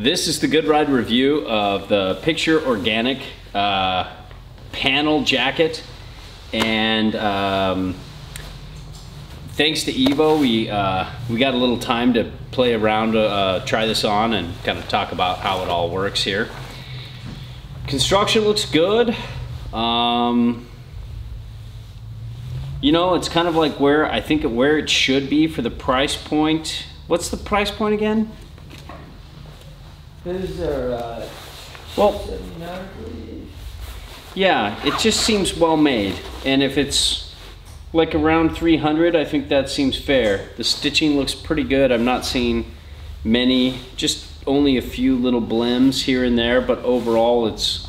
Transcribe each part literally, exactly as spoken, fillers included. This is the Good Ride review of the Picture Organic uh, panel jacket, and um, thanks to Evo, we uh, we got a little time to play around, uh, try this on, and kind of talk about how it all works here. Construction looks good. Um, you know, it's kind of like where I think where it should be for the price point. What's the price point again? Those are, uh, well, yeah, it just seems well made, and if it's like around three hundred, I think that seems fair. The stitching looks pretty good. I've not seen many, just only a few little blims here and there, but overall it's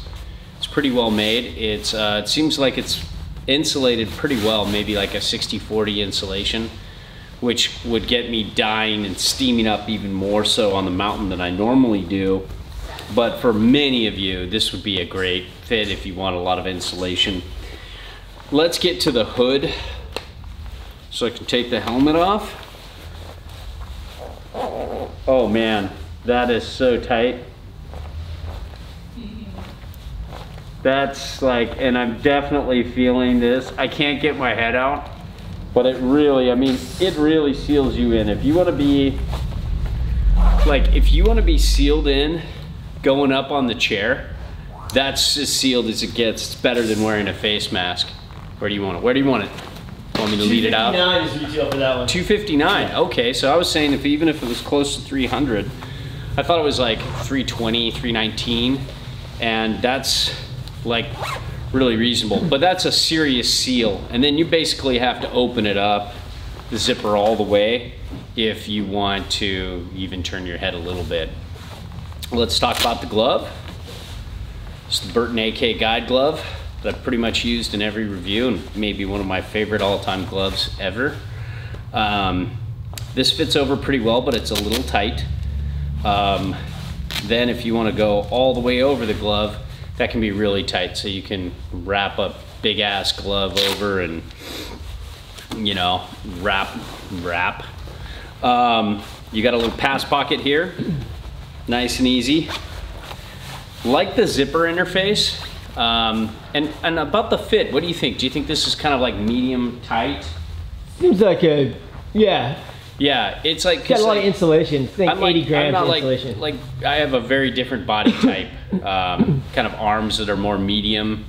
it's pretty well made. It's uh, it seems like it's insulated pretty well, maybe like a sixty forty insulation, which would get me dyeing and steaming up even more so on the mountain than I normally do. But for many of you, this would be a great fit if you want a lot of insulation. Let's get to the hood so I can take the helmet off. Oh man, that is so tight. That's like, and I'm definitely feeling this. I can't get my head out. But it really, I mean, it really seals you in. If you want to be, like, if you want to be sealed in going up on the chair, that's as sealed as it gets. It's better than wearing a face mask. Where do you want it? Where do you want it? Want me to lead it out? two fifty-nine is retail for that one. two fifty-nine, okay. So I was saying if even if it was close to three hundred, I thought it was like three twenty, three nineteen, and that's like really reasonable, but that's a serious seal. And then you basically have to open it up, the zipper all the way, if you want to even turn your head a little bit. Let's talk about the glove. It's the Burton A K guide glove that I've pretty much used in every review, and maybe one of my favorite all-time gloves ever. Um, this fits over pretty well, but it's a little tight. Um, then if you want to go all the way over the glove, that can be really tight, so you can wrap a big ass glove over and, you know, wrap, wrap. Um, you got a little pass pocket here, nice and easy. Like the zipper interface, um, and, and about the fit, what do you think? Do you think this is kind of like medium tight? Seems like a, yeah. Yeah, it's like, it's got a lot like, of insulation. Think I'm eighty like, grams I'm of insulation. Like, like I have a very different body type, um, kind of arms that are more medium,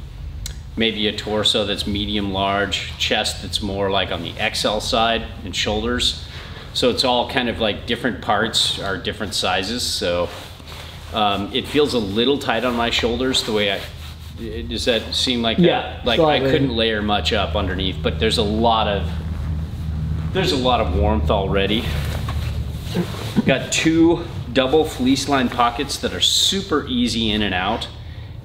maybe a torso that's medium large, chest that's more like on the X L side, and shoulders. So it's all kind of like different parts are different sizes. So um, it feels a little tight on my shoulders. The way I does that seem like yeah, that? Like slightly. I couldn't layer much up underneath, but there's a lot of. There's a lot of warmth already. Got two double fleece line pockets that are super easy in and out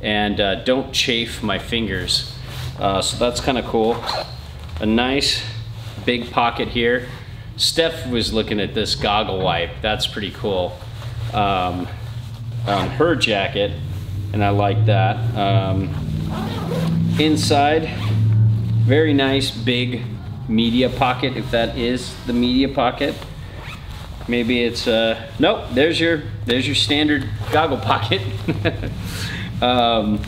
and uh, don't chafe my fingers. Uh, so that's kind of cool. A nice big pocket here. Steph was looking at this goggle wipe. That's pretty cool. Um, on her jacket, and I like that. Um, inside, very nice big media pocket, if that is the media pocket. Maybe it's uh nope, there's your there's your standard goggle pocket. um,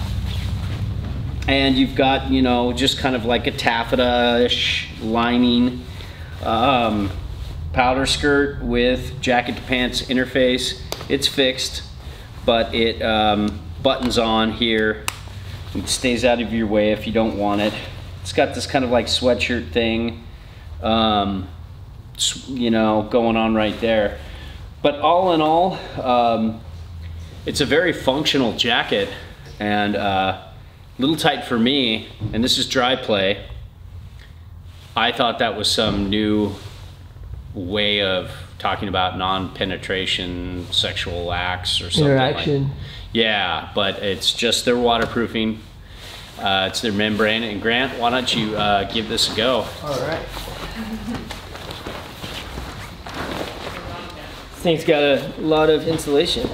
and you've got, you know, just kind of like a taffeta-ish lining, um, powder skirt with jacket to pants interface. It's fixed, but it um, buttons on here. It stays out of your way if you don't want it. It's got this kind of like sweatshirt thing, um, you know, going on right there. But all in all, um, it's a very functional jacket, and a uh, little tight for me, and this is dry play. I thought that was some new way of talking about non-penetration sexual acts or something. Interaction. Like, yeah, but it's just their waterproofing. Uh, it's their membrane. And Grant, why don't you uh, give this a go? All right. This thing's got a lot of insulation.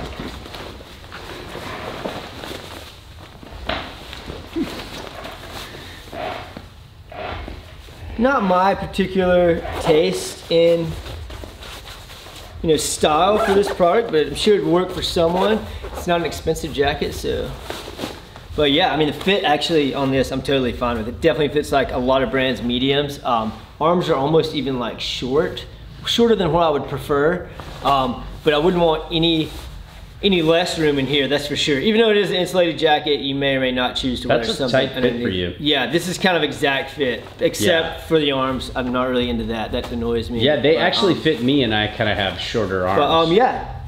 Not my particular taste in you know, style for this product, but I'm sure it'd work for someone. It's not an expensive jacket, so. But yeah, I mean, the fit actually on this, I'm totally fine with it. Definitely fits like a lot of brands, mediums. Um, arms are almost even like short, shorter than what I would prefer. Um, but I wouldn't want any any less room in here, that's for sure. Even though it is an insulated jacket, you may or may not choose to that's wear something. That's a tight fit underneath. For you. Yeah, this is kind of exact fit, except yeah. for the arms. I'm not really into that. That annoys me. Yeah, they but, actually um, fit me, and I kind of have shorter arms. But um, yeah,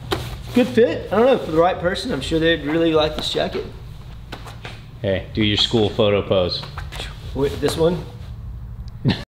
good fit. I don't know, for the right person, I'm sure they'd really like this jacket. Hey, do your school photo pose. Wait, this one?